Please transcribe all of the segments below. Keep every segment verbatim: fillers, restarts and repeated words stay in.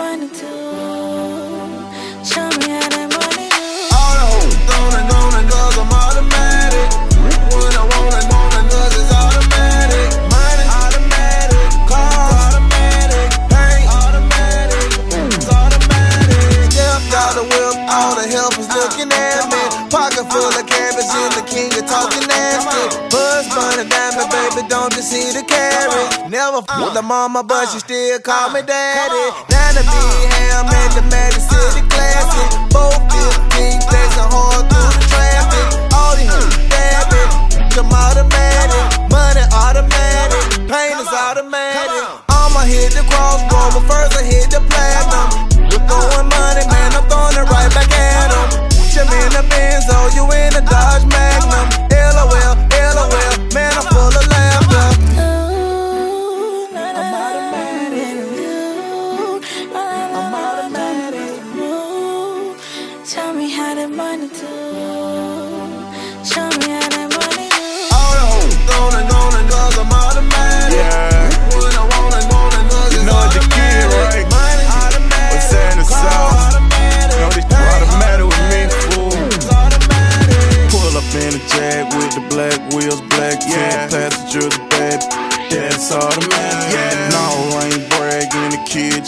money too. Show me how that money do. All the hoes gonna gonna cause I'm automatic. What I want and want and cause it's automatic. Money automatic, car automatic, paint automatic, it's automatic. Jeff got a whip, all the helpers looking at me. Pocket full of cabbage and the king of talking nasty. Buzz bunny diamond, baby, don't you see the carrot? Never f*** with the mama, but she still call me daddy. Now the big ham at the Magic City Classic. four fifteen, flexing hard through the traffic. All these dab it, I'm automatic. Money automatic, pain is automatic. I'ma hit the crossbow, but first I hit the platinum. We're throwing money, man, I'm throwing it right back at them. You in the Benz, oh, you in the Dodge Magnum.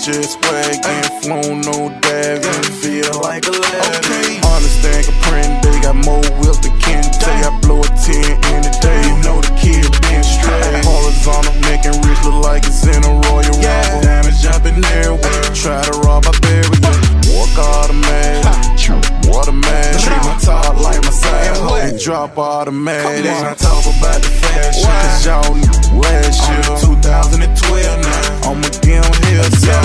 Just wagging, flown no dagging, yeah. Feel like a lad. Okay. Understand a print, they got more wheels than Ken Day. I blow a ten in the day, you know the kid been straight. Horizontal, making rich look like it's in a Royal yeah. Rumble. Damage, I've been everywhere. Try to rob, I bury you. Walk automatic, waterman. Treat my top like my side, and drop automatic. When I talk about the fashion, cause y'all knew last year. two thousand twelve now, I'm again here, so.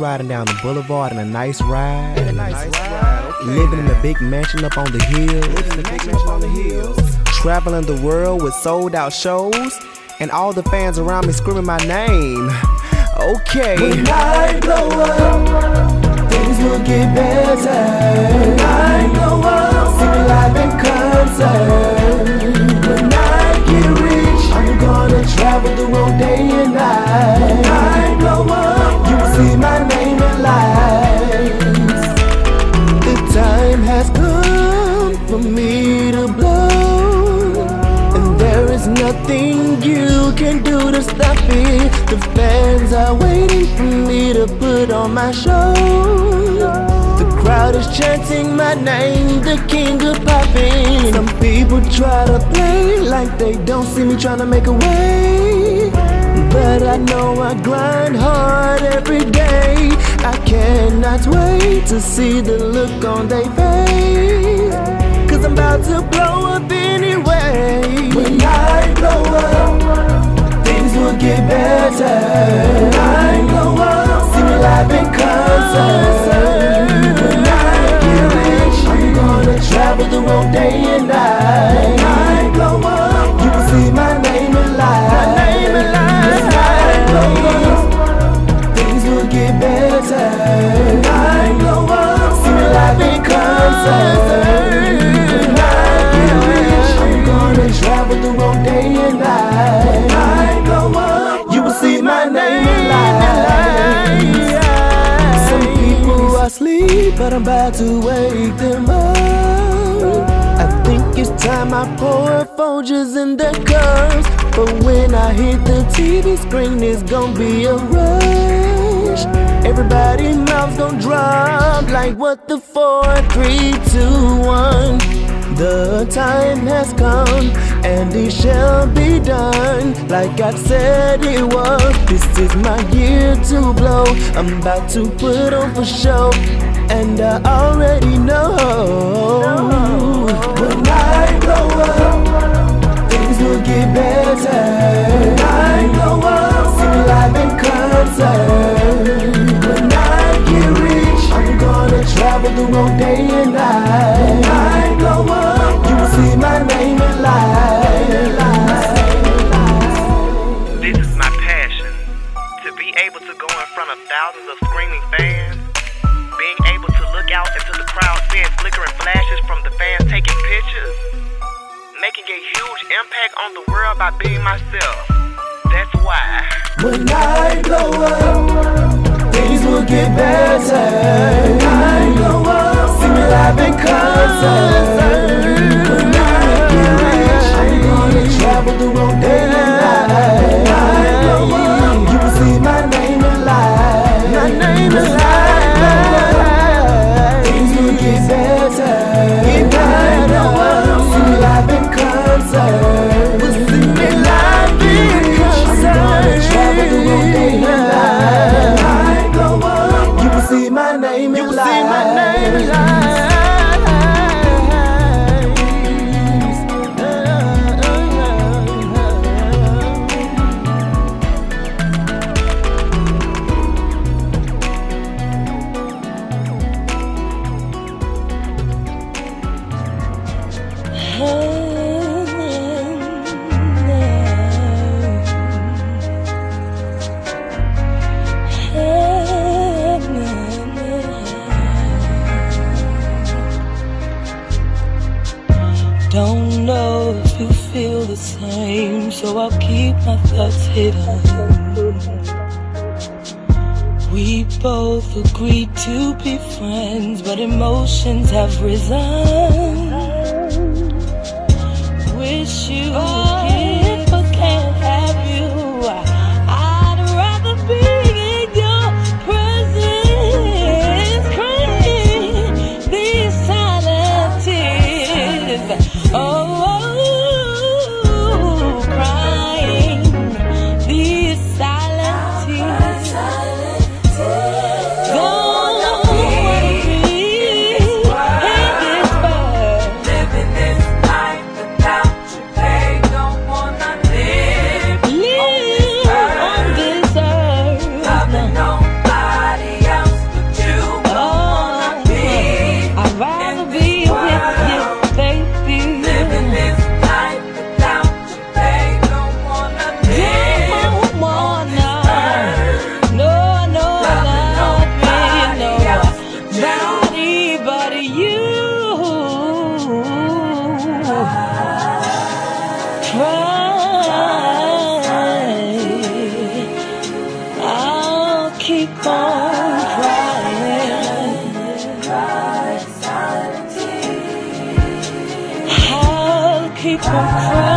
Riding down the boulevard in a nice ride, a nice ride. Okay, living man. in a big mansion up on the hills, living in a big mansion on the hills. Traveling the world with sold out shows, and all the fans around me screaming my name. Okay. When I blow up, things will get better. When I blow up, single life and concert. When I get rich, I'm gonna travel the world day and night. When I blow up, see my name in lights. The time has come for me to blow, and there is nothing you can do to stop it. The fans are waiting for me to put on my show. The crowd is chanting my name, the king of popping. Some people try to play like they don't see me trying to make a way, but I know I grind hard every day. I cannot wait to see the look on their face, cause I'm about to blow up anyway. When I blow up, things will get better. When I blow up, see me live in concert. When I get rich, I'm gonna travel the world day and night. When I blow up, I'm gonna travel through both day and night. When I go up, you will see my name in lights. Some people are asleep, but I'm about to wake them up. I think it's time I pour Folgers in their cups. But when I hit the T V screen, it's gonna be a rush. Everybody's mouth's gonna drop like what the four, three, two, one. The time has come and it shall be done, like I said it was. This is my year to blow. I'm about to put on for show, and I already know. When I blow up, things will get better. When I blow up, see me live in concert. When I get rich, I'm gonna travel the road day and night. When I blow up, see my name in lights. This is my passion, to be able to go in front of thousands of screaming fans, being able to look out into the crowd, seeing flickering flashes from the fans taking pictures, making a huge impact on the world by being myself. That's why when I blow up, things will get better. When I blow up, see me live in concert. Travel the road day and night. When I blow up, you will see my name in lights. My name in lights. Things will get better. When I blow up, see me live in concert. We'll see me live in concert. I'm gonna travel the road day and night. When I blow up, you will see my name in lights. So I'll keep my thoughts hidden. We both agreed to be friends, but emotions have risen. Wish you oh, if I can't have you, I'd rather be in your presence. Crying these silent tears. Oh, I'm